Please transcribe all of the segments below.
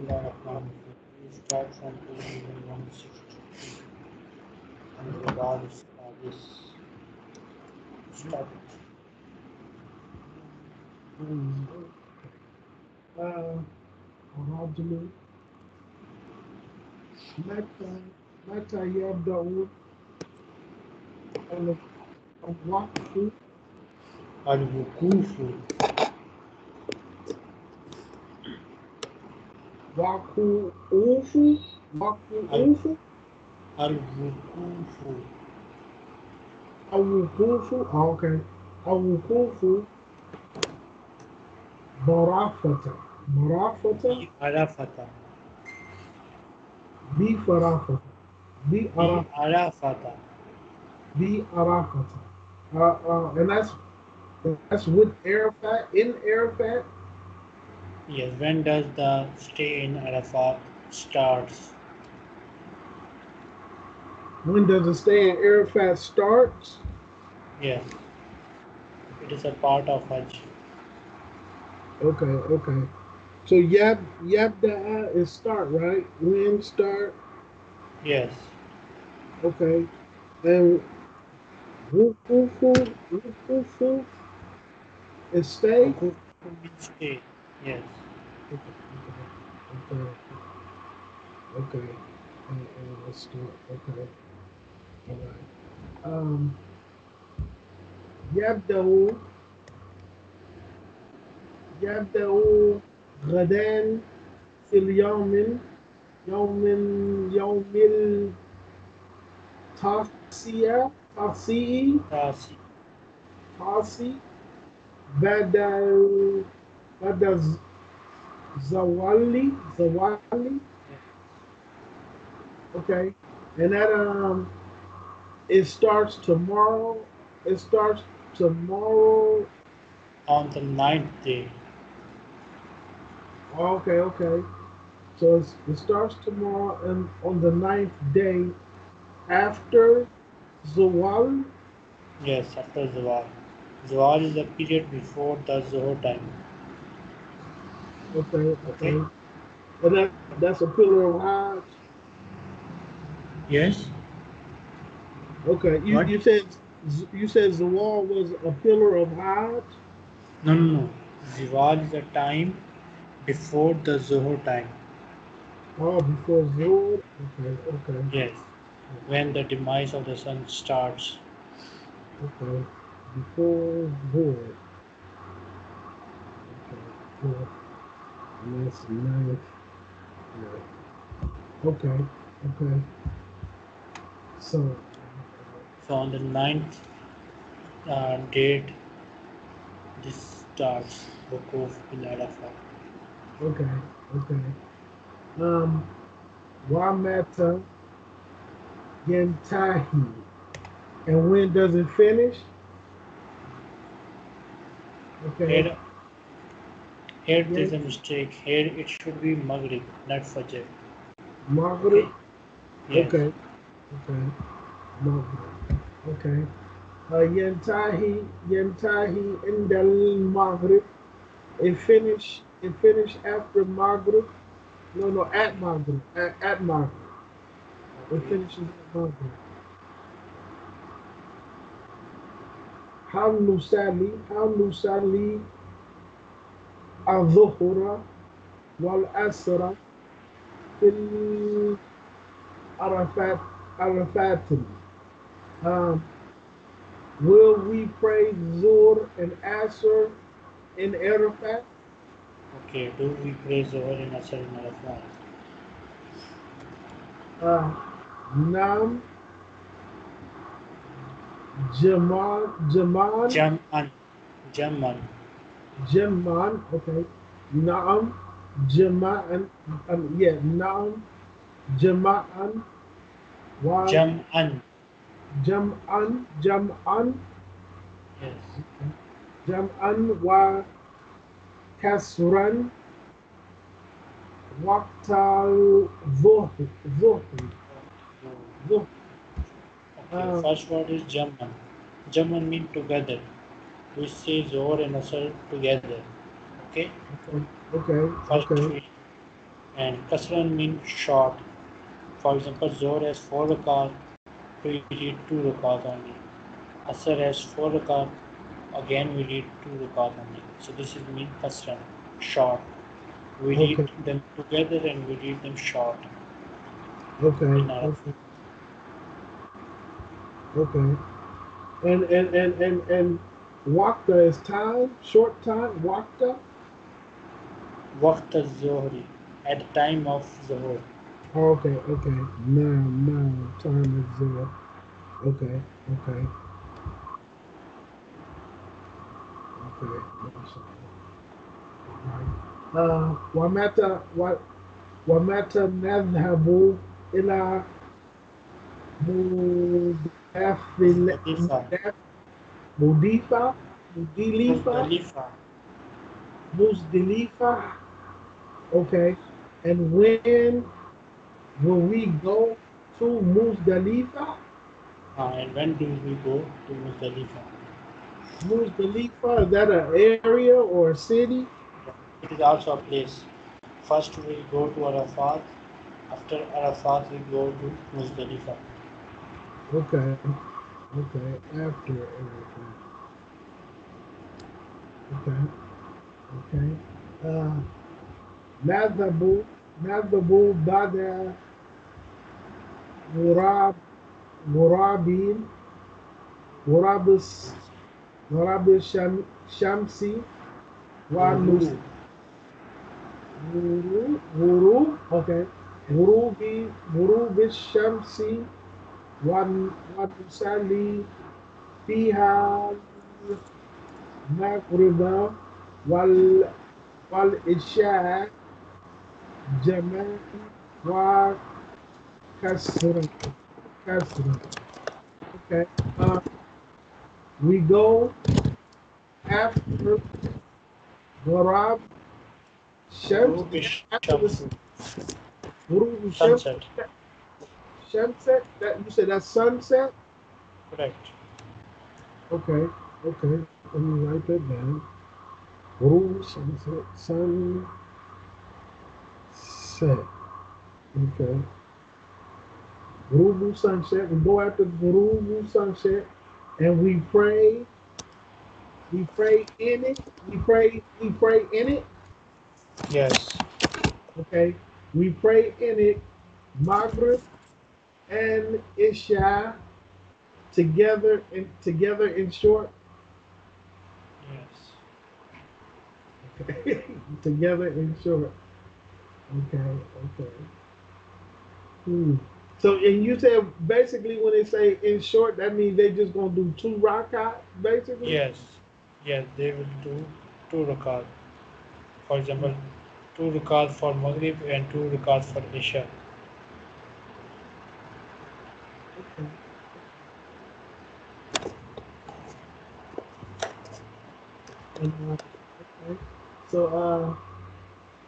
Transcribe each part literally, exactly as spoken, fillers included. in the economy. These tax and two million one hundred sixty-two and the bar is stop it. Mm. Uh, originally, like, uh, like I have the old and waku and wukufu. Waku ufu, waku ufu, and wukufu. Awukufu, okay. Awukufu. Marafata, marafata, arafata, bi farafata, bi arafata, bi arafata. Uh, uh, and that's that's with Arafat, in Arafat. Yes. When does the stay in Arafat starts? When does the stay in Arafat starts? Yes. It is a part of Hajj. Okay, okay. So yab yabda'a is start, right? When start? Yes. Okay. And wukufu, wukufu is stay? Wukufu means stay, yes. Okay, okay, okay. Okay. And, and let's start, okay. All right. Um, yabda'u. يبدأ غداً في اليوم يوم يوم التاسع تاسع تاسع بعد بعد زوالي زوالي okay and that um it starts tomorrow it starts tomorrow on the ninth day. Okay, okay. So it's, it starts tomorrow and on the ninth day after Zawal? Yes, after Zawal. Zawal is the period before the Zohar time. Okay, okay. okay. And that, that's a pillar of Hajj? Yes. Okay, you, you said you said Zawal was a pillar of Hajj? No, no, no. Zawal is the time before the Zuhur time. Oh, before Zuhur? Okay, okay. Yes, when the demise of the sun starts. Okay, before Zuhur. Okay, before. And that's ninth. Yeah. Okay, okay. So. So on the ninth uh, date, this starts Wukuf in Arafat. Okay, okay. Um, Wamata Yantahi. And when does it finish? Okay. Here, here yeah. there's a mistake. Here it should be Maghrib, not Fajr. Maghrib? Okay. Yes. Okay. Okay. Maghrib. Okay. Uh, yantahi, yantahi indal Maghrib. It finish, it finish after Maghrib. No, no, at Maghrib, at, at Maghrib. It finishes at Maghrib. How nusali, how nusali al-Dhuhra wal-Asra fil Arafat, Arafatin. Um, Will we pray Zuhr and Asr in Arafat? Okay, do we pray Zuhr and Asr in Arafat? Uh, Nam Jaman Jaman Jaman Jaman Jaman, okay. Nam Jaman, um, yeah, Nam Jaman Jaman Jam'an, Jam'an, yes. Jam'an wa kasran waqtal dhuhri. Dhuhri. Dhuhri. Okay, first word is Jam'an. Jam'an means together. We say Zohar and Asr together. Okay? Okay. Okay. First okay. and kasran means short. For example, Zohr has four rakat, we read two rakat only. Asr has four rakat, again we read two rakat only. So this is mean kasran, short. We okay. read them together and we read them short. Okay. Okay. okay. And and and and and waqta is time, short time. Waqta. Waqta Zuhri, at the time of Zuhr. Okay, okay. Now, now, time of Zuhr. Okay, okay. Okay. All right. Uh, wa mata wa wa mata nadhhabu ila mudafil mudifa mudilifa muzdalifa. Okay, and when will we go to Muzdalifa? Uh, and when do we go to Muzdalifa? Muzdalifa, is that an area or a city? It is also a place. First we go to Arafat, after Arafat we go to Muzdalifa. Okay, okay, after everything. Okay, okay. Uh, Nadhabu, Nadhabu Bada Ghurab, Ghurabin, Ghurabis, Ghurabis Shamsi, Wanus, Guru, Guru, okay, Gurubi, Gurubis Shamsi, Wanusali, Fiha, Nakriba, Wal, Wal Isha. Jamal wa Kasra. Kasra. Okay. Uh, we go after Ghurab Shams. Ghurab Sunset. Sunset? That you said that's sunset? Correct. Okay, okay. Let me write that down. Ghurab Sunset. Sun. Okay. Ghurubu sunset. We go after Ghurubu sunset and we pray. We pray in it. We pray. We pray in it. Yes. Okay. We pray in it. Maghrib and Isha together and together in short. Yes. Okay. Together in short. Okay, okay. Hmm. So, and you said basically when they say in short, that means they just gonna do two rakat, basically? Yes, yes, they will do two rakat. For example, two rakat for Maghrib and two rakat for Isha. Okay. Okay. So, uh,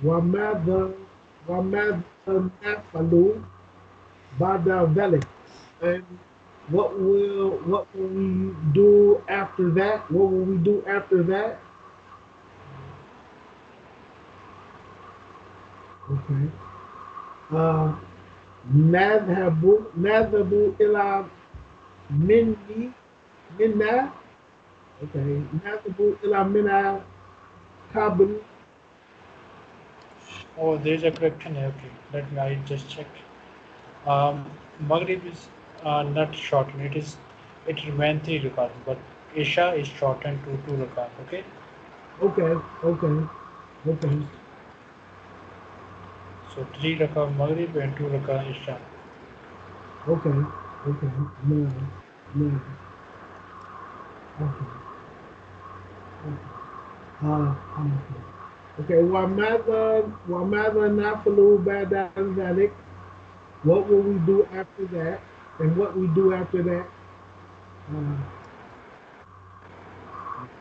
Wamada. Wamad Nafalu Bada Velik. And what will what will we do after that? What will we do after that? Okay. Uh Nadhabu Nadhabu ila Minni Minna. Okay. Nadhabu ila Minna Kabul. Oh, there's a correction here. Okay, let me I just check. Um, Maghrib is uh, not shortened. It is, it remains three rakat, but Isha is shortened to two rakat. Okay. Okay. Okay. Okay. So three rakat Maghrib and two rakat Isha. Okay. Okay. No. No. Okay. Okay. Uh, okay. Okay, wa madha wa madha nafalu ba'da dhalik. What will we do after that? And what we do after that?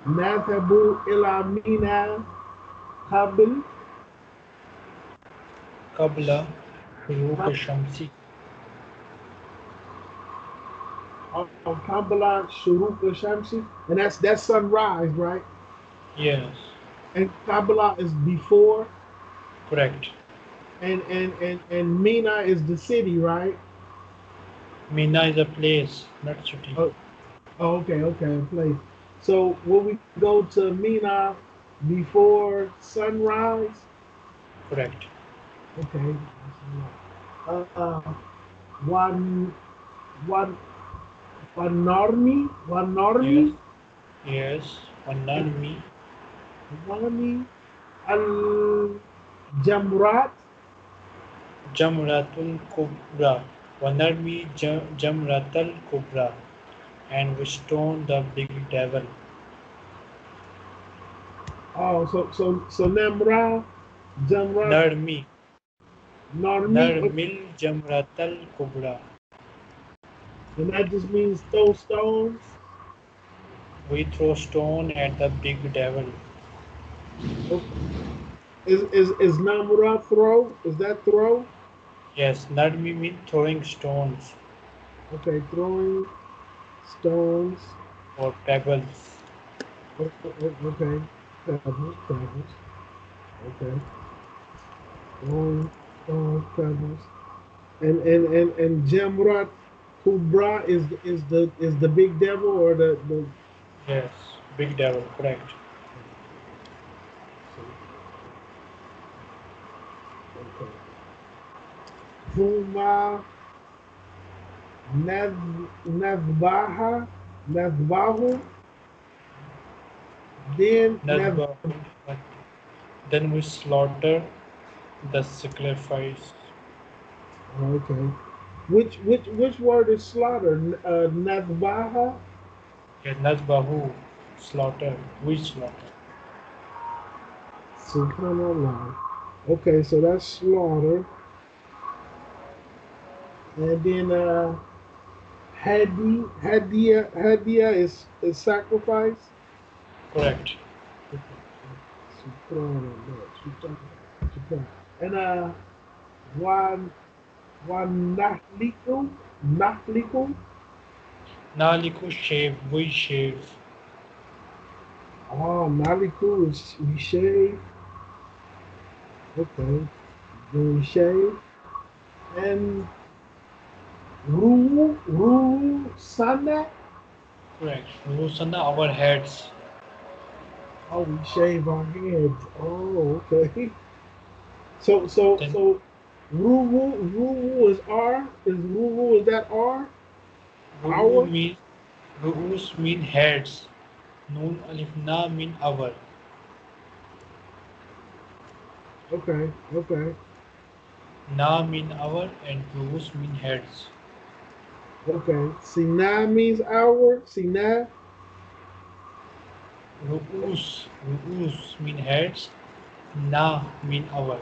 Nathabu ila mina qabl qabla shuruq shamsi. Qabla shuruq shamsi, and that's that's sunrise, right? Yes. And Kabbalah is before? Correct. And and and and Mina is the city, right? Mina is a place, not city. Oh, oh okay, okay, place. So will we go to Mina before sunrise? Correct. Okay. Uh, uh, one, one, one normi, one normi. Yes. Yes. One normi. Normi. Al Jamrat. Jamratul Kubra. One normi jam, Jamratul Kubra. And we stone the big devil. Oh, so so so Namra Jamra. Normi. Narmil Jamratal Kubra. And that just means throw stones? We throw stone at the big devil. Okay. Is, is, is Namra throw? Is that throw? Yes, Narmi means throwing stones. Okay, throwing stones. Or pebbles. Okay, okay. Pebbles, pebbles. Okay. Throwing Oh, pebbles. And and and and Jamrat Kubra is is the is the big devil or the, the yes, big devil, correct. Okay. Fuma Nav Navbaha Navbahu. Then Navbahu. Nav then we slaughter the sacrifice. Okay. Which which which word is slaughter? Uh, Nadbaha? Yeah, Nadbahu. Slaughter. We slaughter. SubhanAllah. Okay, so that's slaughter. And then uh, Hadi, Hadiya, Hadiya is, is sacrifice? Correct. SubhanAllah. SubhanAllah. And uh, one, one nahlikum, nahlikum, nahliku shave, we shave. Oh, nahliku is we shave. Okay, we shave. And ru, ru sana. Correct. Ru sana, our heads. Oh, we shave our heads. Oh, okay. So so then, so, ruwu ruwu is r is ruwu is that r? Ruwu mean ruwus mean heads. Noon alif na mean our. Okay okay. Na mean our and ruwus mean heads. Okay. Sina means our. Sina. Ruwus ruwus mean heads. Na mean our.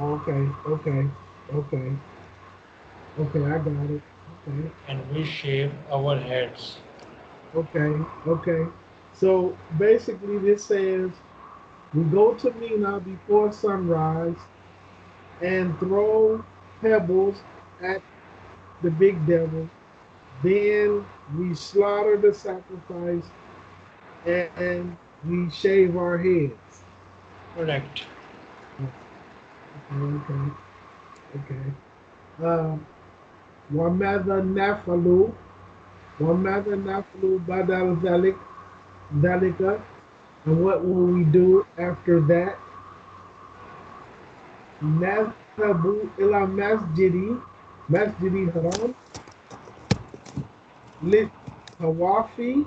Okay, okay, okay, okay, I got it, okay. And we shave our heads. Okay, okay. So basically this says, we go to Mina before sunrise and throw pebbles at the big devil. Then we slaughter the sacrifice and we shave our heads. Correct. Okay, okay. وَمَاذَا نَفْعَلُ وَمَاذَا نَفْعَلُ بَعْدَ ذَلِكَ. And what will we do after that? نَذْهَبُ إِلَى مَسْجِدِ مَسْجِدِ الْحَرَامِ لِلطَّوَافِ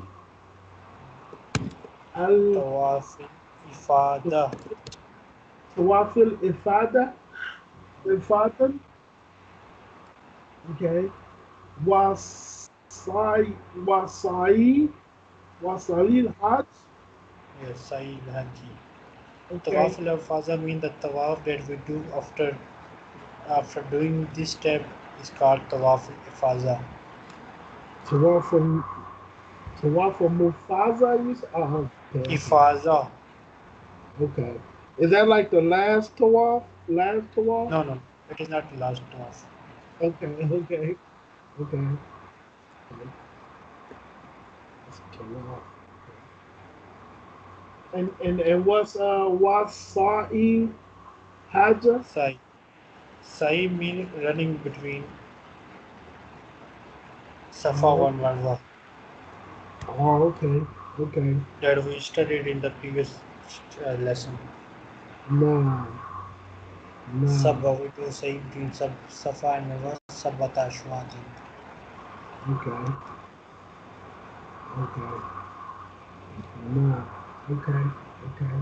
الطَّوَافِ الْإِفَادَةِ Tawafil ifada, ifadan, okay. Wasai, wasai, wasai al-hajj. Yes, sai al-hajj. Okay. Tawafil ifada means the tawaf that we do after after doing this step is called tawafil ifada. Tawafil, tawafil mufaza is ah. Ifada. Okay. Is that like the last tawaf? Last tawaf? No, no, it is not the last tawaf. Okay, okay, okay. That's tawaf. And and and what's uh what's sa'i Has a Sai. Sai means running between Safa oh. and Marwa. Oh, okay. Okay. That we studied in the previous uh, lesson. No. No. Sabba, we do Sai between Safa and Marwa, Sabbata Ashwati. Okay. Okay. No. Okay. Okay.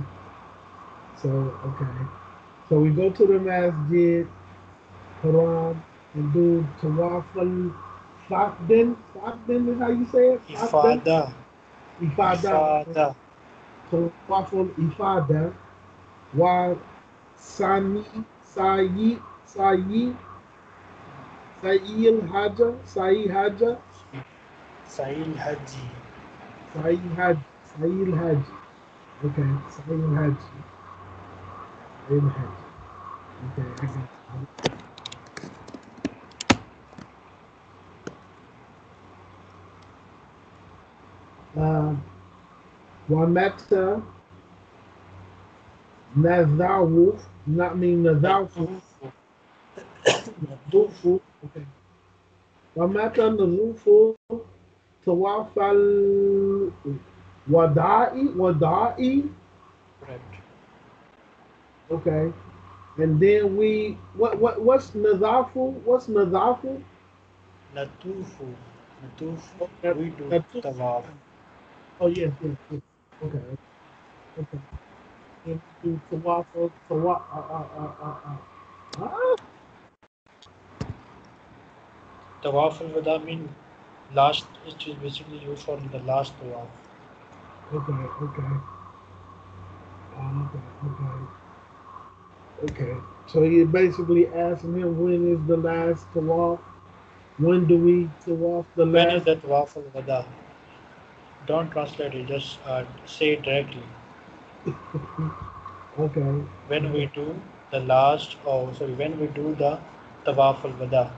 So, okay. So we go to the masjid, Haram, and do Tawaf al-Fafdin. Fafdin is how you say it? Ifada. Ifada. Tawaf al-Ifada. Wa Sani, Sa'i, Sa'i, Sa'i al-Hajj, Sa'i Hajj. Sa'i al-Hajj. Sa'i al-Hajj. Sa'i al-Hajj. Okay, Sa'i al-Hajj. Okay, okay. Uh, Wamata Nazawu, not mean Nazawu, Nazufu, okay. Wamata Nazufu, Tawafal Wada'i, Wada'i. Okay, and then we what what what's nazafu? What's nazafu? Natufu, natufu. We do natufu. Tawaf. Oh yes, yes, yes. Okay, okay. We do tawaf, tawaf. Ah ah ah ah ah. Tawaf al-wada means last, which is basically used for the last tawaf. Okay, okay. Um, okay, okay. Okay, so you're basically asking him when is the last tawaf? When do we tawaf the last? When is the tawaf al-wada? Don't translate it, just uh, say it directly. Okay. When we do the last, oh sorry, when we do the tawaf al-wada.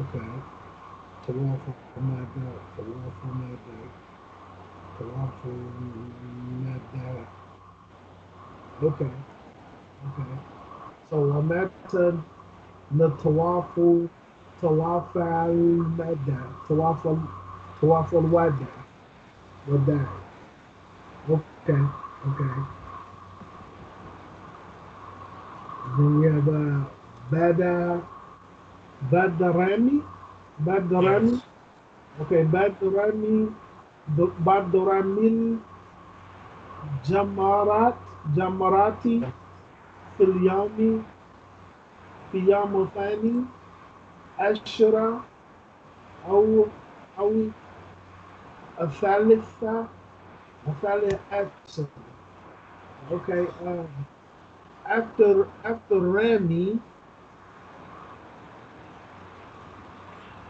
Okay. Tawaf al-wada, tawaf al-wada, tawaf al-wada. Okay. Okay. So Wamata Natawafu Tawafal Mada Tawafal Tawafal Wada Wada. Okay, okay. Then we have uh, Bada Badarani Badarani. Okay, Badarani Badaramil Jamarat Jamarati Filyami, Fiyamufani, Ashra, Aw, Aw, Athalitha, Athalit Ashra. Okay, um, after, after Rami.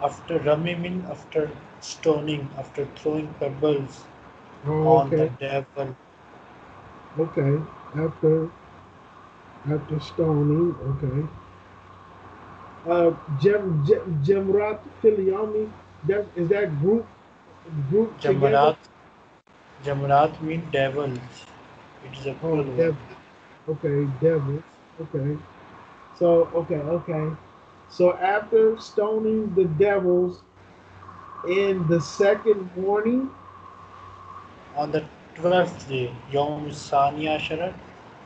After Rami means after stoning, after throwing pebbles oh, on okay. the devil. Okay, after. After stoning, okay. Uh, Jam Jam Jamrat Filyami. That is that group group Jamrat. Together? Jamrat means devils. It is a plural. Oh, devil. Okay, devils. Okay. So okay, okay. So after stoning the devils, in the second morning, on the twelfth day, Yom Saniya Sharat,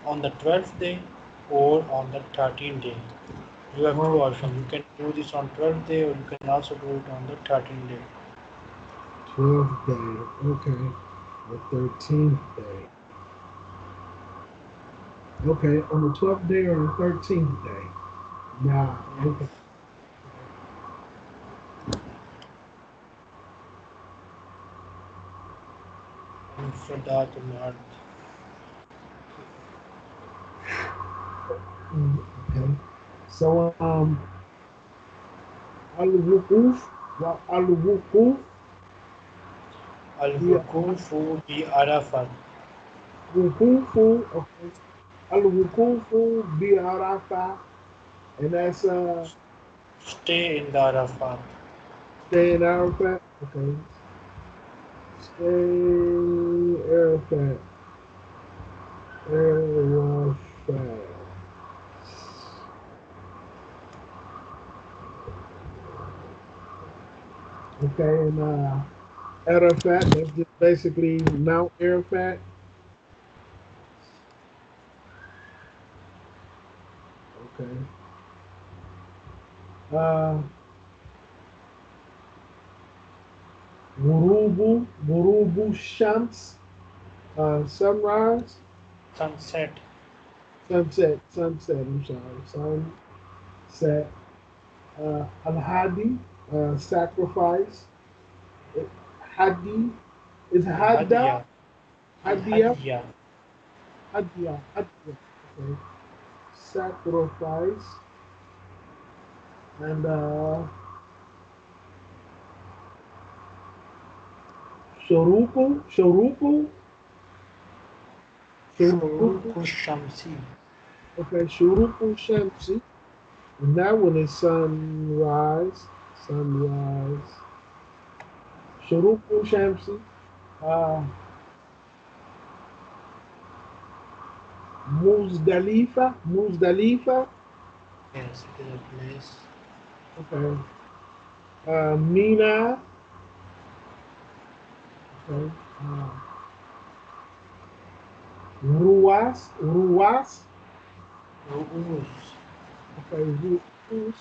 on the twelfth day. Or on the thirteenth day. You have two options. You can do this on twelfth day or you can also do it on the thirteenth day. twelfth day, okay. The thirteenth day. Okay, on the twelfth day or the thirteenth day. Yeah, okay. Okay. So um Al-Wukuf Al-Wukuf Al-Wukufu bi Arafat. Wukufu okay. Al-Wukufu bi Arafat, and that's uh stay in the Arafat. Stay in Arafat, okay. Stay in Arafat. Arafat. Okay, and uh, Arafat, that's just basically Mount Arafat. Okay. Uh, Ghurubu, Ghurubu Shams, uh, sunrise. Sunset. Sunset, sunset, I'm sorry, sunset. Uh, Al-Hadi, uh, sacrifice. It, Hadi, is Hadda? Hadiya. Hadiya. Hadiya, Hadiya, okay. Sacrifice. And uh, Shuruku, Shuruku, Shuruku Shamsi. Okay, Shuruku Shamsi. And that one is sunrise, sunrise. Shuruku Shamsi. Uh, Muzdalifa, Muzdalifa. Yes, it is a place. Okay. Uh, Mina. Okay. Uh, Ruas. Ruas. Ruas. Okay. Ruas.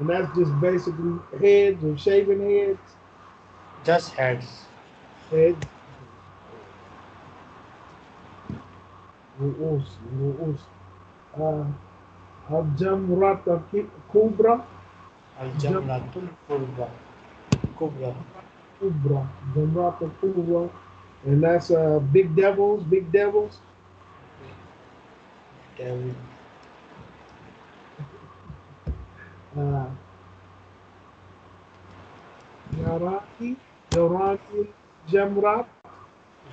And that's just basically heads or shaven heads. Just heads. Heads. Ruas. Ruas. Uh, Al-Jamrat al-Kubra. Al-Jamratul Kubra. Kubra. Kubra. Jamratul Kubra. And that's uh, big devils, big devils. Devil. Uh, Yaraki. Yaraki Jamrat.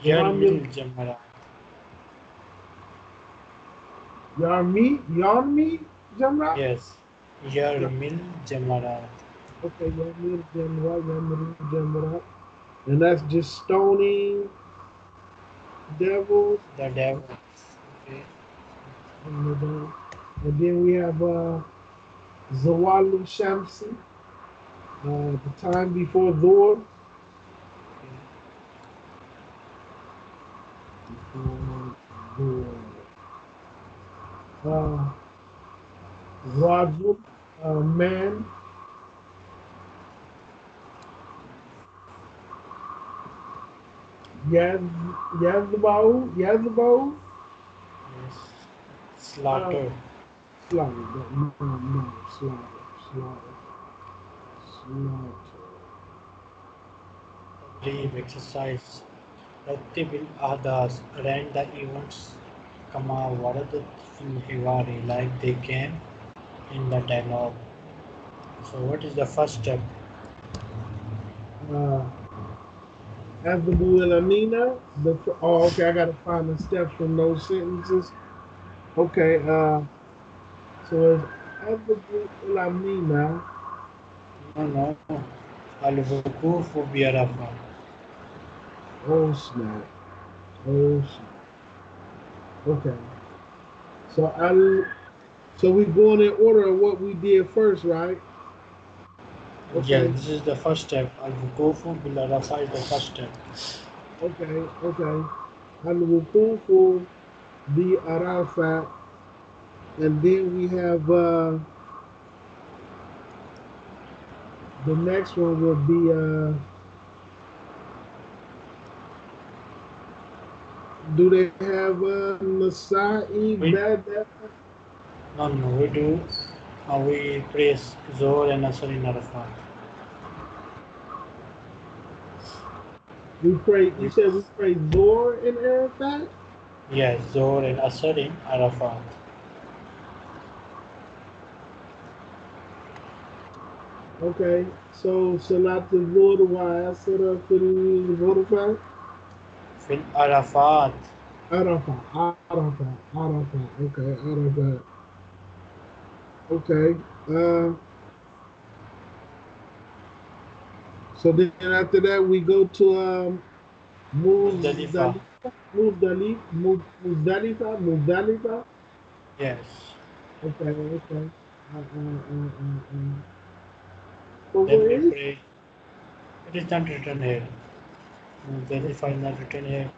Yarmil Jamrat. Yarmi, Yarmi Jamrat? Yes. Yarmil Jamrat. Okay, Yarmil Jamrat, Yarmil Jamrat. And that's just stoning devils. The devils. Okay. And, uh, and then we have uh, Zawalu Shamsi, uh, the time before Dhuhr. Before Dhuhr. Uh, Rajul, uh, man. Yaz, Yazbau, Yazbau. Yes. Slaughter. Uh, slaughter, no, no, no, slaughter, slaughter, slaughter. Brave exercise. Rati bil Adas, ran the events. Kama Varadat in Hivari, like they came in the dialogue. So what is the first step? Uh, Azabu Elamina. Oh, okay, I gotta find the steps from those sentences. Okay, uh, so it's Azabu Elamina. No, no. Al-Vukufu bi Arafah. Oh, snap. Oh, snap. Okay, so I, so we going in order of what we did first, right? Okay. Yeah, this is the first step. Al-Wukufu bil Arafah is the first step. Okay, okay. Al-Wukufu bi Arafah, and then we have uh, the next one will be uh, do they have a Masai Bada? No, no, we do. Uh, we praise Zohar and Asr in Arafat. We pray, you yes. said we pray Zohar in Arafat? Yes, Zohar and Asr in Arafat. Okay, so Salat al-Zohar wa Asr al-Arafat? In Arafat. Arafat, Arafat, Arafat. Okay, Arafat. Okay. Uh, so then after that we go to um, Muzdalifa. Muzdalifa. Muzdalifa. Muzdalifa. Yes. Okay. Okay. Uh, uh, uh, uh, uh. So then we pray It is not written here. Then if I not written here.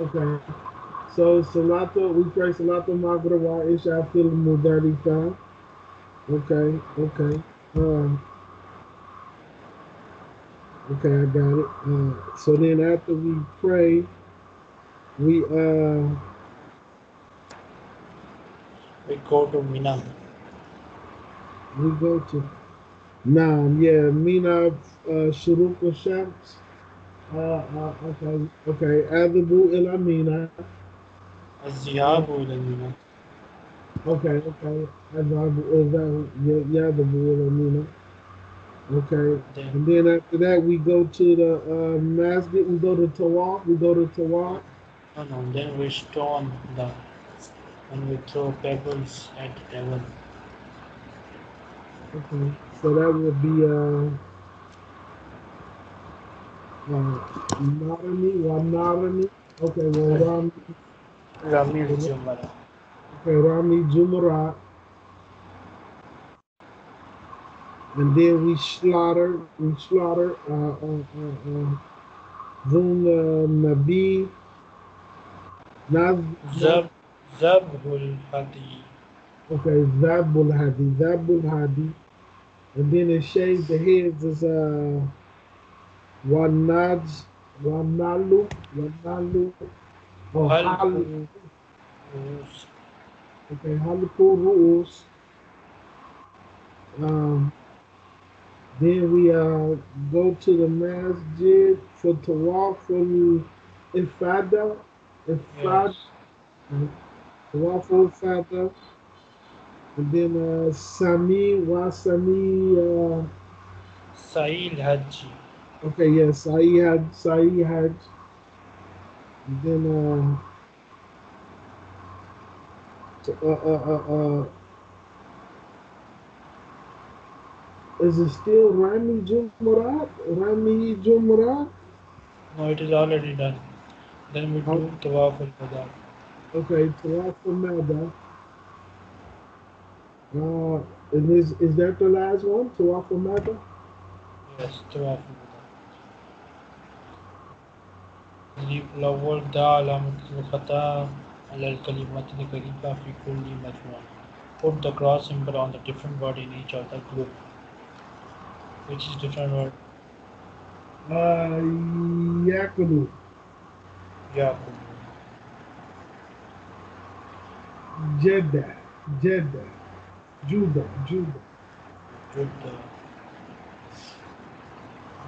Okay. So Salatu, we pray Salatu Maghraba Isha Fil Mudarika. Okay, okay. Um Okay, I got it. Uh, so then after we pray, we uh we go to Mina. We go to Naam, yeah, Mina uh Shuruq Shams. Uh, uh okay, okay, Adhabu ila Mina. Azhabu ila Mina. Okay, okay. Adhabu ila Mina. Okay, yeah. And then after that we go to the uh, masjid, we go to Tawaf, we go to Tawaf. No, no, then we storm the, and we throw pebbles at the devil. Okay, so that would be uh, uh, Narami, Wanarami, okay, well, Rami, Rami Jumara. Okay, Rami Jumara. And then we slaughter, we slaughter uh, uh, uh, uh, Zun Nabi, Zab, Zabul Hadi. Okay, Zabul Hadi, Zabul Hadi. And then it shaves the heads as uh, Wanaj, Wanalu, Wanalu, or Halu. Okay, Haluku Ruus. Um, Then we uh, go to the masjid for Tawaf for Ifada. Ifada. Yes. Tawaf for Ifada. And then uh, Sami, Wasami. Uh, Sa'il Hajj. Okay, yeah, Sa'il Hajj. Sa'il Hajj. And then uh, uh, uh, uh, uh, is it still Rami Jumrat? Rami Jumrat? No, it is already done. Then we do Tawaf al-Mada. Okay, Tawaf al-Mada. Uh, and is, is that the last one? Tawaf al-Mada? Yes, Tawaf al-Mada. Leave la walda ala mutlaqata ala al-kalimat al-kalifa fi kulli majmu'ah. Put the cross symbol on the different word in each of the group. Which is different word? Uh, Yakulu. Yakulu. Jeddah. Jeddah. Judah. Judah. Judah.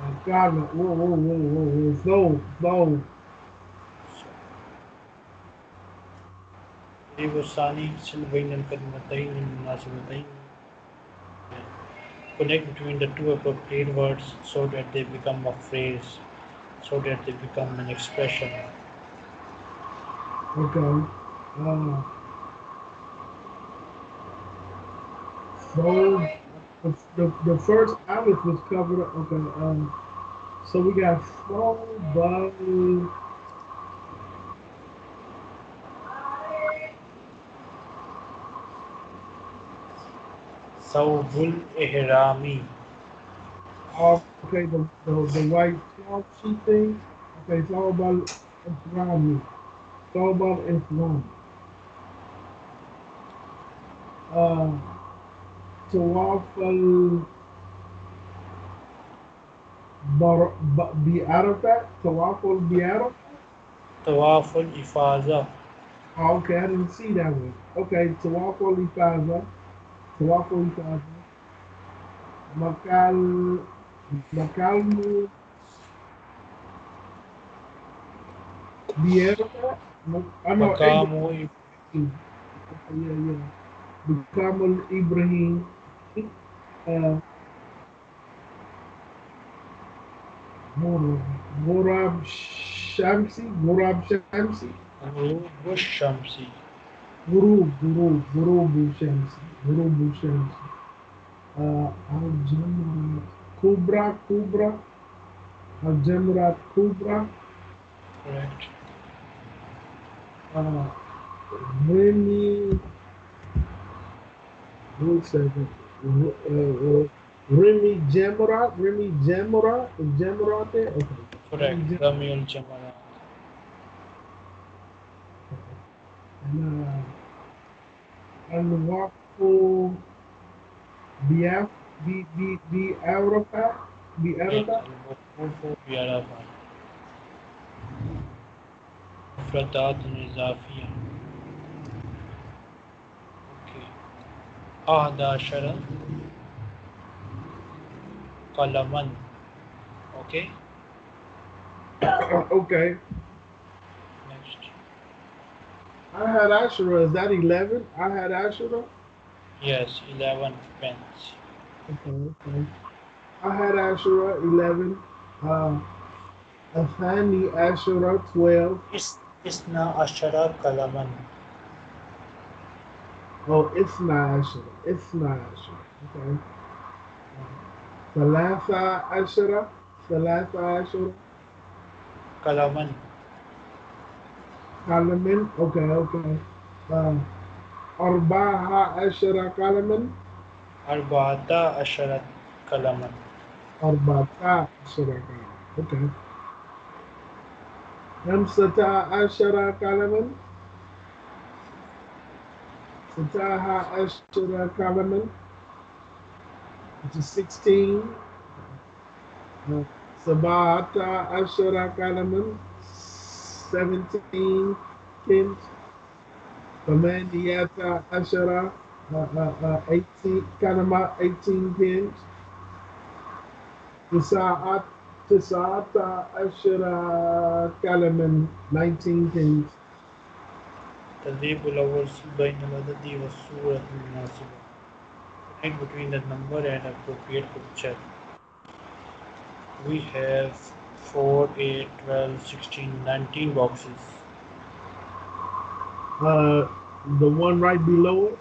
Oh, God. Whoa, whoa, whoa, whoa, whoa. Slow, slow. Devasani, Silvain, and Kadmatain, and Nasimatain. Connect between the two appropriate words so that they become a phrase, so that they become an expression. Okay. Uh, so the, the, the first alif was covered up. Okay. Um, so we got slow, body. Sawbul Ihrami. Oh, okay, the, the, the white cloth sheet thing. Okay, Sawbul Ihrami. Sawbul Ihrami. Uh, Tawaf al Bi Arafat. Tawaf al Bi Arafat. Tawaf al Ifaza. Oh, okay, I didn't see that one. Okay, Tawaf al Ifaza. Tawaf al-Ifaza, Makal, Makalmu, Biarka, Makamu, yeah, yeah, Makamu Ibrahim, Murab Shamsi, Murab Shamsi, Murab Shamsi, Guru, Guru, Guru Shamsi. Guru Shams. Uh, Al-Jamrat Kubra, Kubra. Al-Jamrat Kubra. Correct. Uh, Rami. Who said it? Remy Jamarat, Remy Jamarat, Jamarat there? Okay. Correct, Remy Jamarat. And uh, Al-Waqfu Biaf, B B B Arafat, B Arafat. Al-Waqfu B Arafat. Mufradat Nizafia. Okay. Ahda Shara. Qalaman. Okay. Okay. Next. I had Ashura, is that eleven? I had Ashura? Yes, eleven pence. Okay, okay. I had Ashura, eleven. Uh, Athani Ashura, twelve. Is, Isna Ashura Kalaman. Oh, Isna Ashura. Isna Ashura. Okay. Thalatha Ashura. Thalatha Ashura. Kalaman. Kalaman, okay, okay. Uh, Arbaha Ashara Kalaman. Arbata Ashara Kalaman. Arbata Ashara Kalaman, okay. Hamsata Ashara Kalaman. Sataha Ashara Kalaman. Which is sixteen. Uh, Sabata Ashara Kalaman. seventeen pins. Tamaniata Ashara, uh, uh, uh, eighteen, Kanama, eighteen pins. Tisaata Ashara Kalaman, nineteen pins. Tadribul Awals Bainal Adadi was Surah al-Munasiba. Connect between the number and appropriate picture. We have four, eight, twelve, sixteen, nineteen boxes. Uh, the one right below it?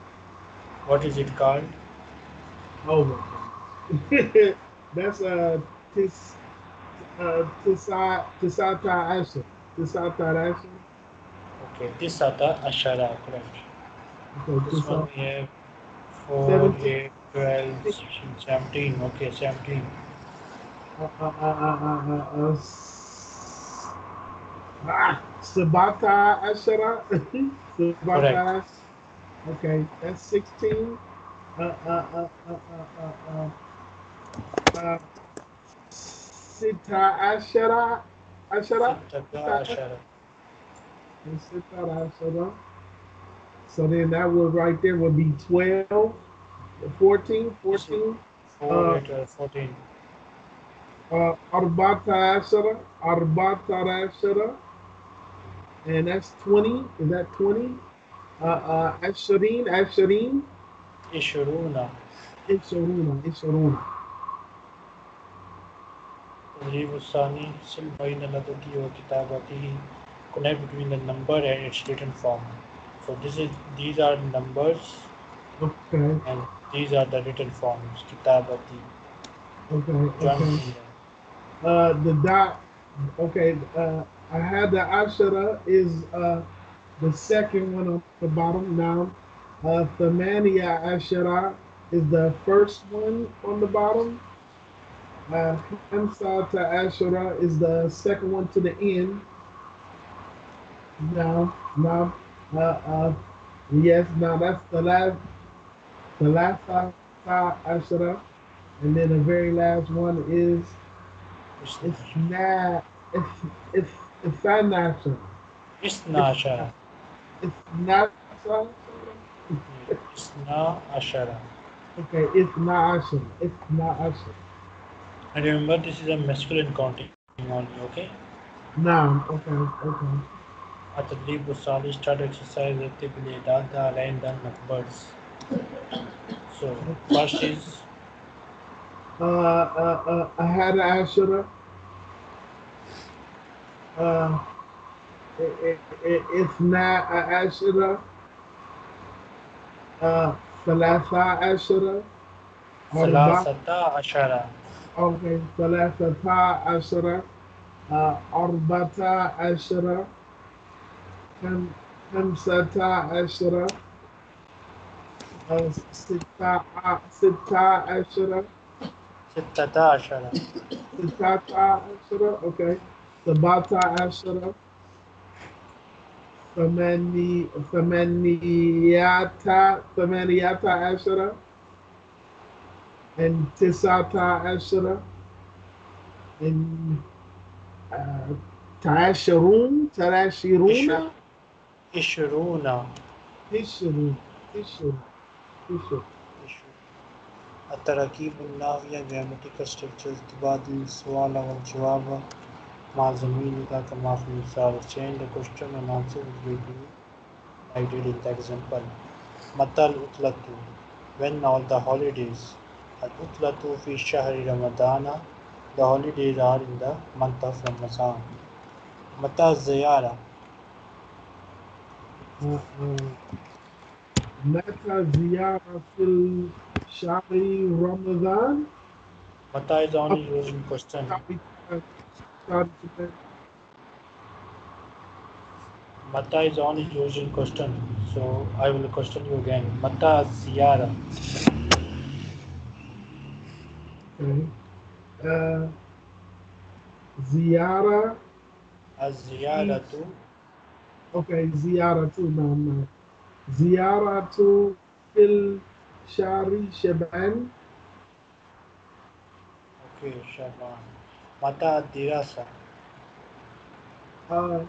What is it called? Oh my God. That's a tis, uh, tisa, Tisata Ashara. Tisata Ashara. Okay, Tisata Ashara, correct. Okay, this one we have four, seventeen. eight, twelve, sixteen, seventeen. Okay, seventeen. Uh, uh, uh, uh, uh, uh, ah, Sabata Ashara. Sabata. Okay, that's sixteen. Uh, uh, uh, uh, uh, uh, uh, Sita Ashara. Ashara? Sita Ashara. Sita Ashara. So then that would right there would be twelve, fourteen, fourteen. four, uh, eight, twelve, fourteen. Uh, Arbata Ashara, Arbata Ashara, and that's twenty. Is that twenty? Uh, uh, Ashareen, Ashareen, Isharuna, Isharuna, Isharuna. Rivusani, Silbain al-Adati wa Kitabatihi. Connect between the number and its written form. So this is these are numbers, okay, and these are the written forms. Kitabati. Okay. Okay. Uh, the dot, okay, uh, I had the Ashara is uh, the second one on the bottom now. Uh, Thamaniya Ashara is the first one on the bottom. Uh, Hamsata Ashara is the second one to the end. Now, now, uh, uh, yes, now that's the last, the last uh, Ashara. And then the very last one is Isna, if if if I nasha, Isna Ashara, Isna Ashara. Okay, Isna Ashara, Isna Ashara. And remember, this is a masculine counting only, okay? No, okay, okay. At the Tadrib Sali start exercise with the Dada line done numbers. So first is. Uh, uh, uh, I had an Ashura. Uh, it, it, it's not an Ashura. Uh, Thalatha Ashura. Thalatha Ashura. Okay, Thalatha Ashura. Uh, Arbata Ashura. Hamsata Ashura. Uh, Sita Ashura. Sittata Ashara. Sittata Ashara, okay. Sabata Ashara. Thamani, Thamaniyata, Thamaniyata Ashara. And Tisata Ashara. And uh, Taasharun, Tarashiruna. Ishuruna. Ishuruna. Ishuruna. Ishuruna. التراكيب الناوية grammatical structures تبادل السؤال والجواب مع زميلك كما في المثال. Change the question and answer will be provided in the example. متى العطلة؟ When are the holidays? العطلة في شهر رمضان. The holidays are in the month of Ramadan. متى الزيارة؟ متى الزيارة في Shari Ramadan. Mata is only used in question. Mata is only used in question. So I will question you again. Mata Ziyara. Okay. Uh, Ziyara. Ziyara too. Okay, Ziyara too. No, no. Ziyara too. Fil Shari Shaban. Okay, Shaban. Mata Dirasa. Uh,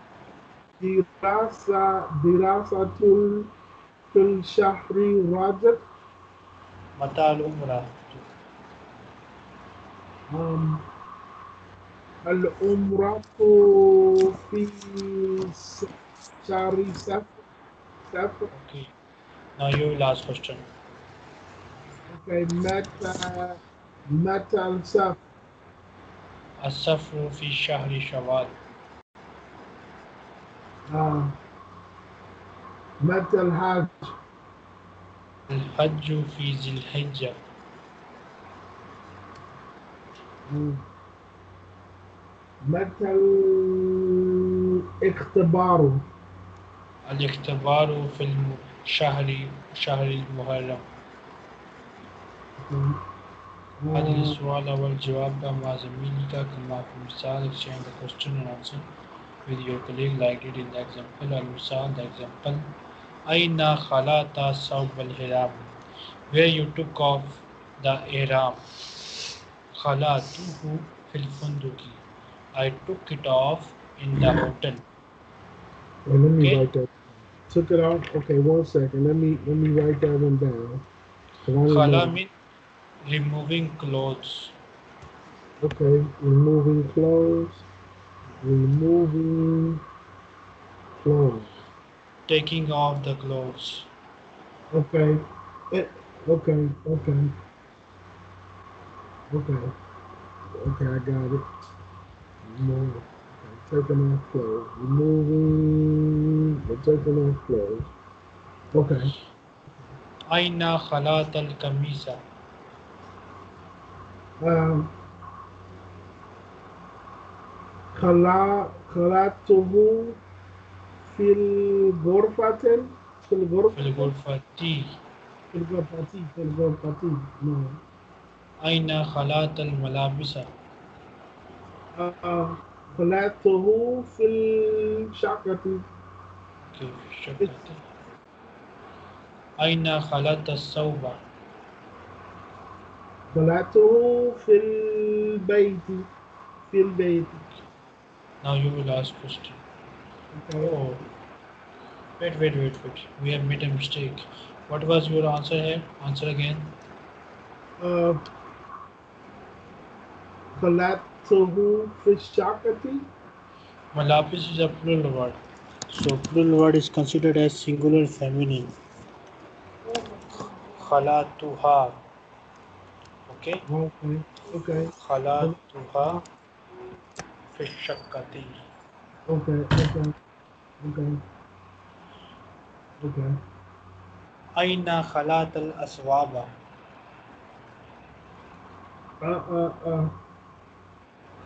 dirasa Dirasa Tul Tul Shahri Rajab. Mata Al Umrah. Um, Al Umrah to Fi Shari Saf. Okay. Now your last question. Okay, mata mata al-saf. As-safru fi shahri shawwal. Ah, mata al-hajj. Al-hajju fi zil-hijja. Mata al-ikhtibaru. Al-ikhtibaru fi shahri shahri al-muharram. هذه السؤال والجواب مع زميلك كما في المثال. Exchange the question and answer with your colleague like it in the example. المثال, the example. أين خلعت ثوب الإحرام? Where you took off the إحرام. خلعته في الفندق. I took it off in the hotel. Well, let me okay. write that. Took it off. Okay, one second. Let me let me write that one down. Khala removing clothes. Okay, removing clothes. Removing clothes. Taking off the clothes. Okay. It, okay. Okay. Okay. Okay, I got it. No. Okay, taking off clothes. Removing. Taking off clothes. Okay. Aina khalat al-kamisa. Um, khala khalatuhu fil ghurfatin fil ghurfati fil ghurfati fil ghurfati. No. Aina khalat al-malabisa. Uh, khalatuhu fil shaqati. Okay, shaqati. أين خلعت الثوب؟ خلعته في البيت في البيت. Now you will ask question. Okay. Oh, wait, wait, wait, wait. We have made a mistake. What was your answer here? Answer again. Uh, خلعته في الشقة. Malapis is a plural word. So plural word is considered as singular feminine. Khalatuha. Okay. Okay. Okay. Khalatuha fi shaqqati. Okay. Okay. Okay. Okay. Aina khalat al-aswaba. Uh uh uh.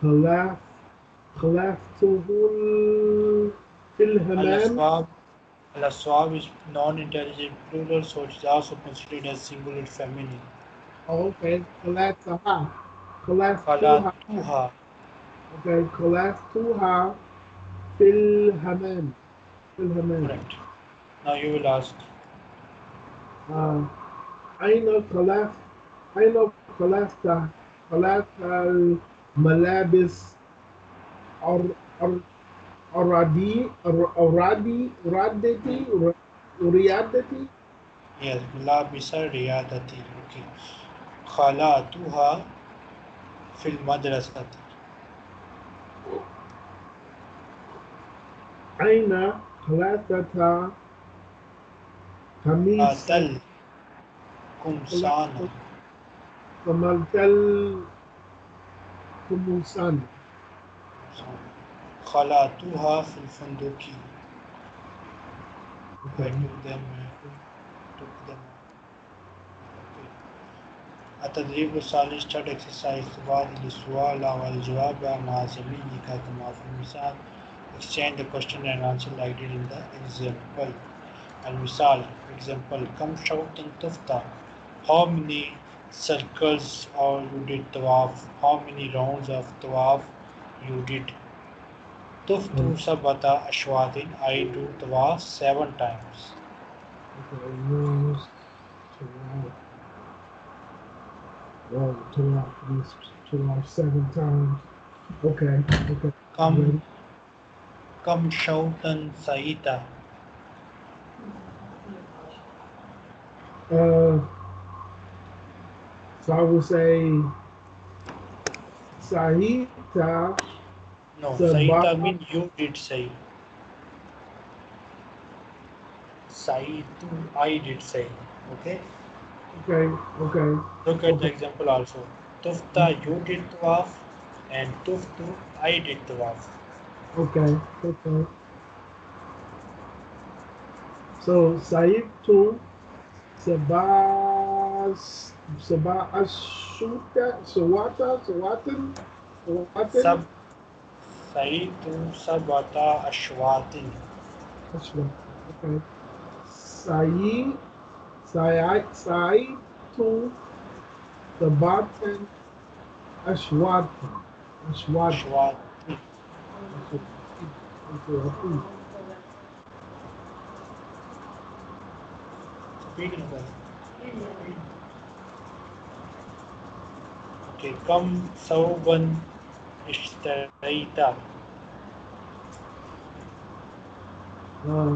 Khalaf khalaftuhu fil hamam. Al-aswab is non-intelligent plural, so it is also considered as singular feminine. Okay, khalataha. Khalaftuha. Okay, Khalaftuha fil hamam. Fil hamam. Correct. Now you will ask. Uh, I know Khalaf. I know Khalafta. Khalaf al malabis or or oradi oradi radati riadati. Yes, malabisa riadati. Okay. Khalatuha fil madrasati. Aina khalatata kamis al kumsana kamaltal kumsana khalatuha fil funduki. Okay. I took them took them التدريب الثالث third exercise بعد السؤال والجواب الناظمين كما في المثال exchange the question and answer like did in the example. المثال example كم شوطا طفت, how many circles or you did طواف, how many rounds of طواف you did. طفت سبعة أشواط, I do طواف seven times. Well, two off these two off seven times. Okay, okay. Come, come, Shoutan Saita. Uh, so I will say Saita. No, Saita means you did say. Saitu, I did say. Okay. Okay, okay. Look at okay. the example also. Tufta, you did tawaf, and Tuftu, I did tawaf. Okay, okay. So, Saib to Sabas, Sabas, Shuta, Sawata, Sawatan, Sawatan. Sab, Saib to Sabata, Ashwatin. Ashwatin, okay. Saib. Sai to the bottom Ashwat. Ashwat. Okay, come Sauban Ishtaraita. Um,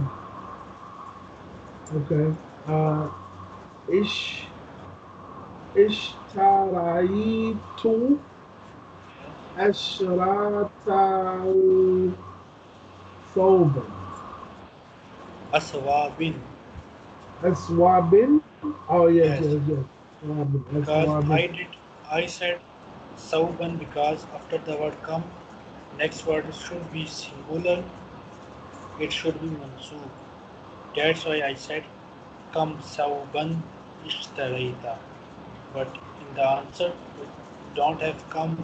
okay. Uh, Ish, Ishtaraitu Ashratal Thawban Aswabin Aswabin? Oh yes, yes, yes, yes. Because I did, I said Thawban because after the word come, next word should be singular, it should be mansoob. That's why I said Kam Thawban Ishtaraita, but in the answer we don't have come,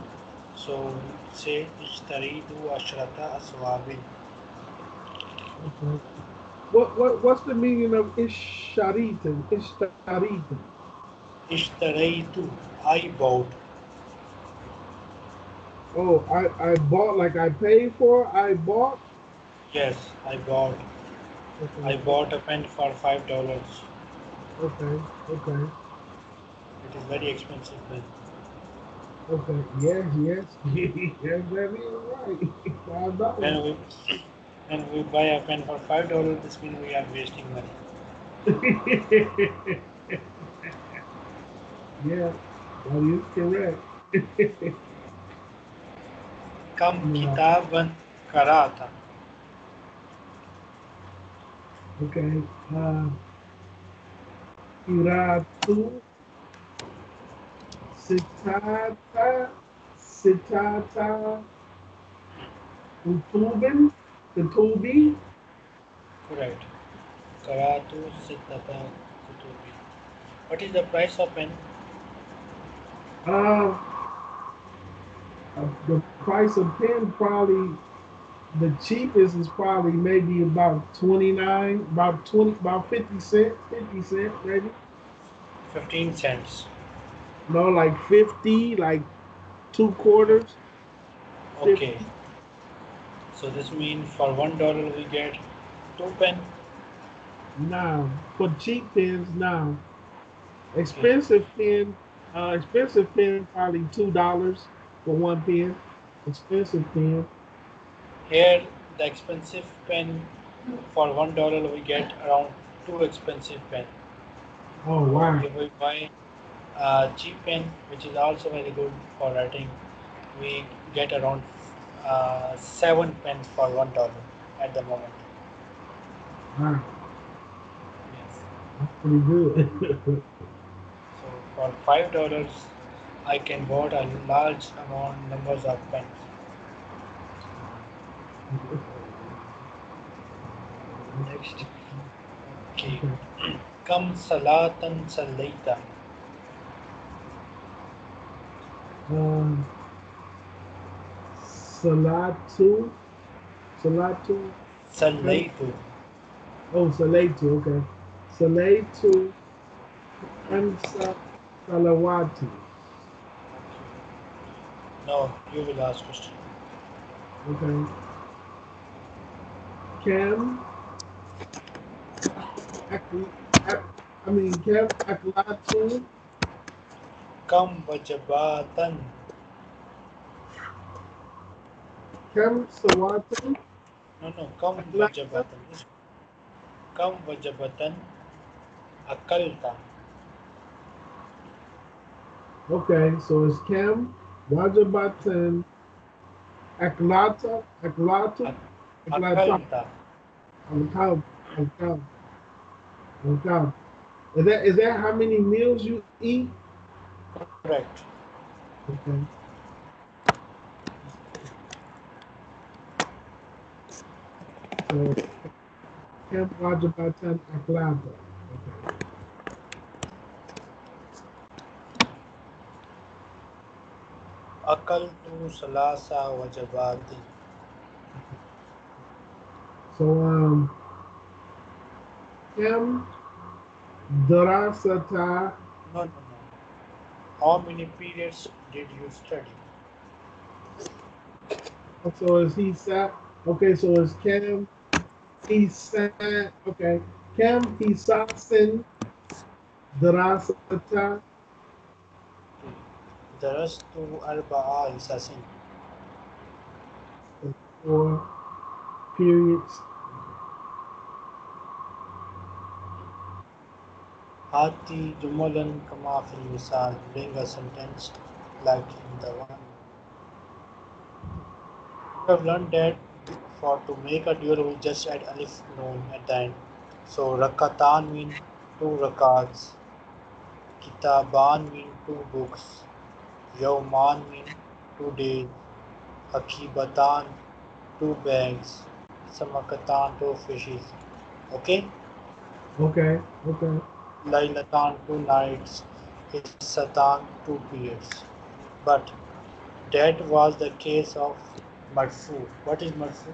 so say Ishtaridu Ashrata Aswabin. Okay. What what what's the meaning of Ishtarita? Ishtarita. Ishtaraitu, I bought. Oh, I I bought like I paid for. I bought. Yes, I bought. Okay. I bought a pen for five dollars. Okay, okay. It is very expensive pen. Okay, yes, yes, yes, baby, right. Five dollars. And we, and we buy a pen for five dollars. This means we are wasting money. Yeah, that is correct. Kam kitaban karata. Okay. Uh, Iratu Sitata Sitata Utubin Kutubi. Correct. Karatu Sitata Kutubi. What is the price of pen? Uh, uh the price of pen probably the cheapest is probably maybe about twenty-nine, about twenty, about fifty cents, fifty cents maybe. fifteen cents. No, like fifty, like two quarters. Okay. fifty. So this means for one dollar we get two pens. No, for cheap pens, no. Expensive okay. pen, uh, expensive pen probably two dollars for one pen. Expensive pen. Here the expensive pen for one dollar we get around two expensive pens. Oh wow! If we buy a cheap pen, which is also very good for writing, we get around uh, seven pens for one dollar at the moment. Wow. Yes. That's pretty good. So for five dollars, I can bought a large amount numbers of pens. Next, okay. Kam salatan sallaita. Um, salatu, salatu, salaitu. Oh, salaitu. Okay, salaitu kamsa salawati. No, you will ask question. Okay. Kam. I mean, Kam aklatu. Kam wajabatan. Kam sawatan. No, no, kam wajabatan. Kam wajabatan akalta. Okay, so it's kam wajabatan aklata, aklata, aklata. Akalta. Akalta. Okay. Is that is that how many meals you eat? Correct. Okay. So can't watch about ten o'clock. Okay. Akaltu salasa wajabati. So um M Darasata. No, no, no. How many periods did you study? So is he sat? Okay, so is Kam he sat? Okay, Kam he sat sin Darasata. Darastu Arba'a Isasin. Four periods. Ati Jumalan Kama fil Misal, bring a sentence like in the one. We have learned that for to make a dual we just add alif noon at the end. So Rakatan mean two rakats, Kitaban mean two books, Yawman mean two days, Akibatan two bags, Samakatan two fishes. Okay? Okay, okay. Lailatan two nights, Satan two periods. But that was the case of Marfu. What is Marfu?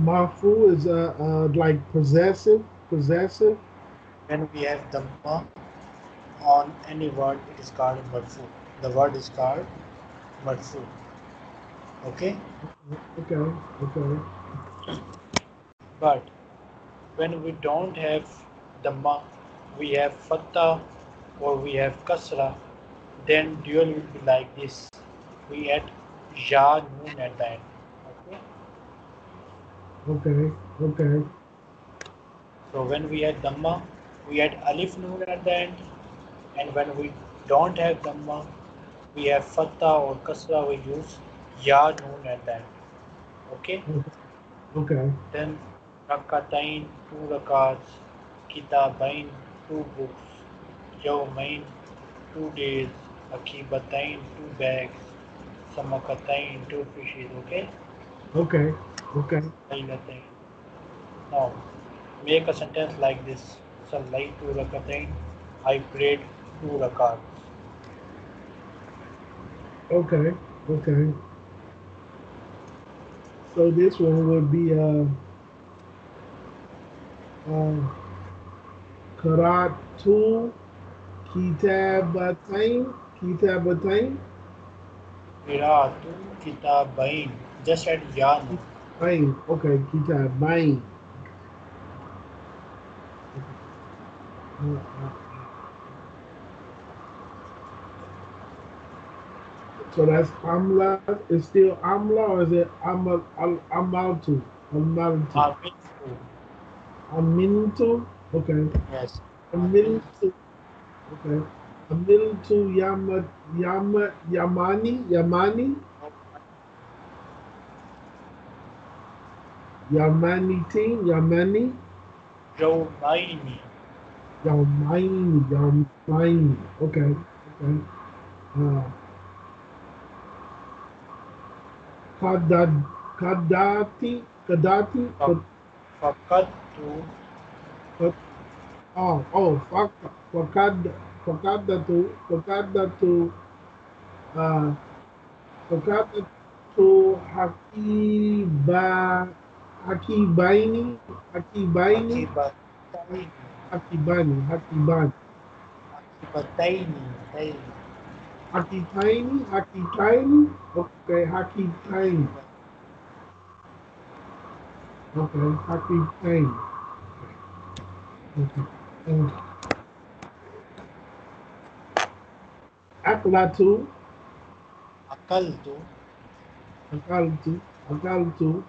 Marfu is uh, uh, like possessive, possessive. When we have Dhamma on any word, it is called Marfu. The word is called Marfu. Okay? Okay, okay. But when we don't have Dhamma, we have Fatta or we have Kasra, then dual will be like this. We add Ya Noon at the end. Okay? Okay, okay. So when we add Dhamma, we add Alif Noon at the end, and when we don't have Dhamma, we have Fatta or Kasra, we use Ya Noon at the end. Okay? Okay. Then Rakatain, two rakats. Kitabain, two books. Yawmain, two days. Akibatain, two bags. Samakatain, two fishes. Okay? Okay. Okay. Now, make a sentence like this. Sallaytu rakatain. I prayed two rakats. Okay. Okay. So this one would be uh, uh, Karatu Kitabatain, Kitabatain, Qira'atul Kitabain. Just at Yan. Bain. Okay, Kitabain. So that's Amla. It's still Amla, or is it Amal Amaltu? Amaltu. Amintu. Okay. Yes. Amintu. Okay. Amintu Yama Yama Yamani Yamani. Yamani team Yamani. Yawmaini. Yawmaini Yawmaini. Okay. Okay. Uh, Kadad, kadati, kadati, kad, fakatu, kad, oh, oh, fak, fakad, fakadatu, fakadatu, uh, fakadatu, hakiba, hakibaini, hakibaini, hakibataini, hakibani, hakibani, hakibataini, taini. Haki tiny, haki tiny, okay, haki tiny, okay, haki tiny, okay, and akaltu, akaltu, akaltu, akaltu,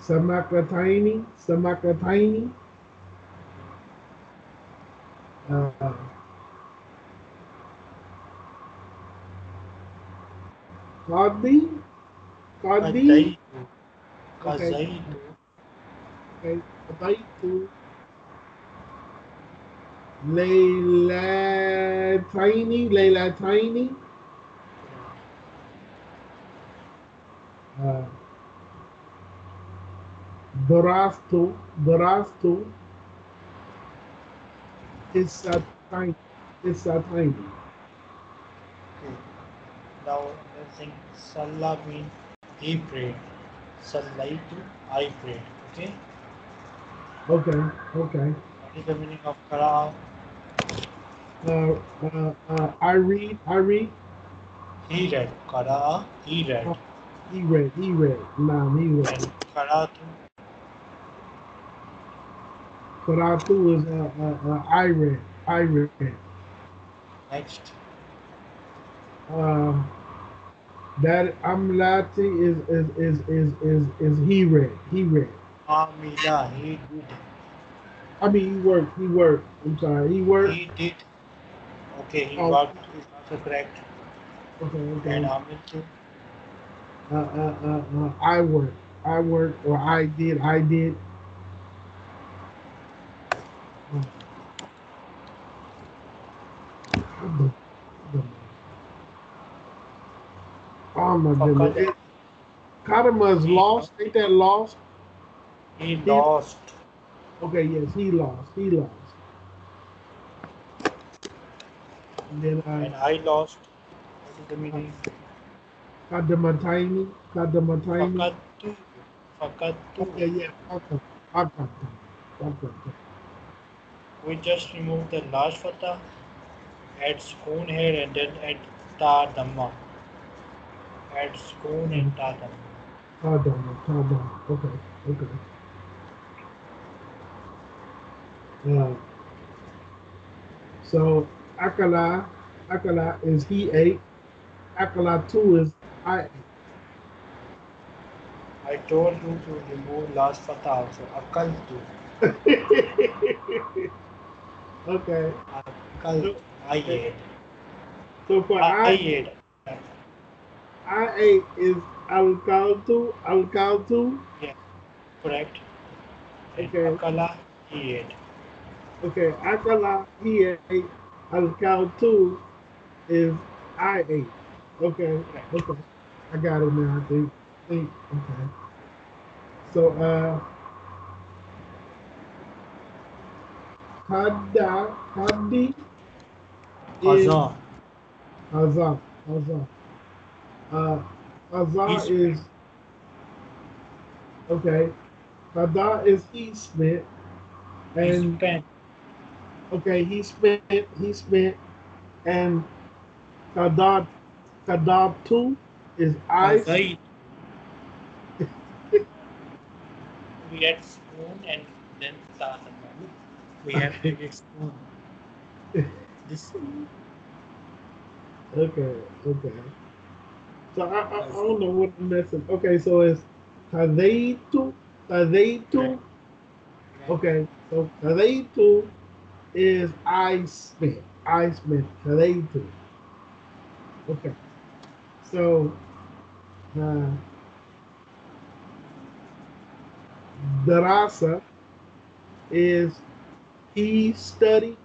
samaka tiny, samaka tiny, uh. Kadi, Kadi, Kazaitu, Kazaitu, Layla Tiny, Layla Tiny, uh, Darastu, Darastu, it's a tiny, it's a tiny. Now, I think Salah means he prayed. Sallaitu, I prayed. Okay? Okay, okay. What is the meaning of Qara'a? Uh, uh, uh, I read, I read. He read. Qara'a, he read. Oh, he read, he read. Naam, he read. And Qara'atu? Qara'atu is uh, uh, uh, I read. I read. Next. Uh, that Amlati is is is is is is he read he read. Amila he did. I mean he worked he worked. I'm sorry he worked. He did. Okay he oh. worked is also correct. Okay okay. And Amil uh, uh uh uh I worked I worked or I did I did. Oh. Oh my goodness. Kadama is lost. Ain't that lost? He, he lost. Okay, yes, he lost. He lost. And then I. And I lost. What is the meaning? Kadamataini. Kadamataini. Fakatu. Fakatu. Okay, yeah. Fakatu. Fakatu. Fakatu. We just remove the last fatah, add spoon here, and then add ta dhamma. Add spoon and tadam. Tadam, tadam. Okay, okay. Yeah. So akala, akala is he ate. Akala two is I ate. I told you to remove last fatah also. Akaltu. Okay. Akaltu. I ate. So for I, I ate. I ate is Al-Kaltu, Al-Kaltu? Yeah, correct. Okay. Akala, he ate. Okay, Akala, he ate. Al-Kaltu is I ate. Okay, correct. Okay. I got it now, I think. I think. Okay. So, uh, Kadda, Kaddi is Hazan. Hazan, Hazan. Uh, Qada is okay. Qada is he spent, and he spent. okay, he spent, he spent, and Qada Khadab two is ice. Zaid. We had spoon and then Sa'at al-Malik. We have to get spoon. This one. Okay, okay. So I, I, I don't know what the next one. Okay, so it's Tadaytu. Tadaytu. Okay, so Tadaytu is I spent. I spent. Tadaytu. Okay. So uh, Darasa is he studied.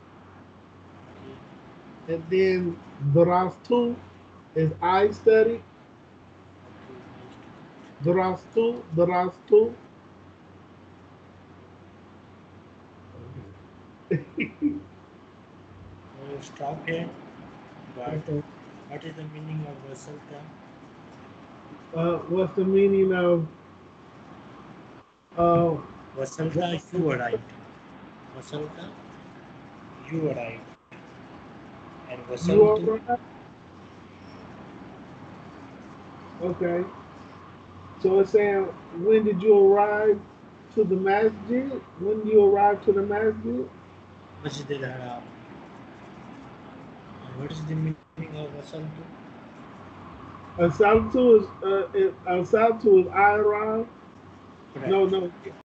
And then Daras two is I study. Daras two, Daras two. We'll stop here. But okay. What is the meaning of Wasalta? Uh, what's the meaning of uh, Wasalta? You were right. Wasalta, you were right. And Wasaltu. Right. Okay. So it's saying, when did you arrive to the masjid? When did you arrive to the masjid? Masjid al-Haram. What is the meaning of Wasaltu? Wasaltu is, uh, is I arrived. Right. No, no.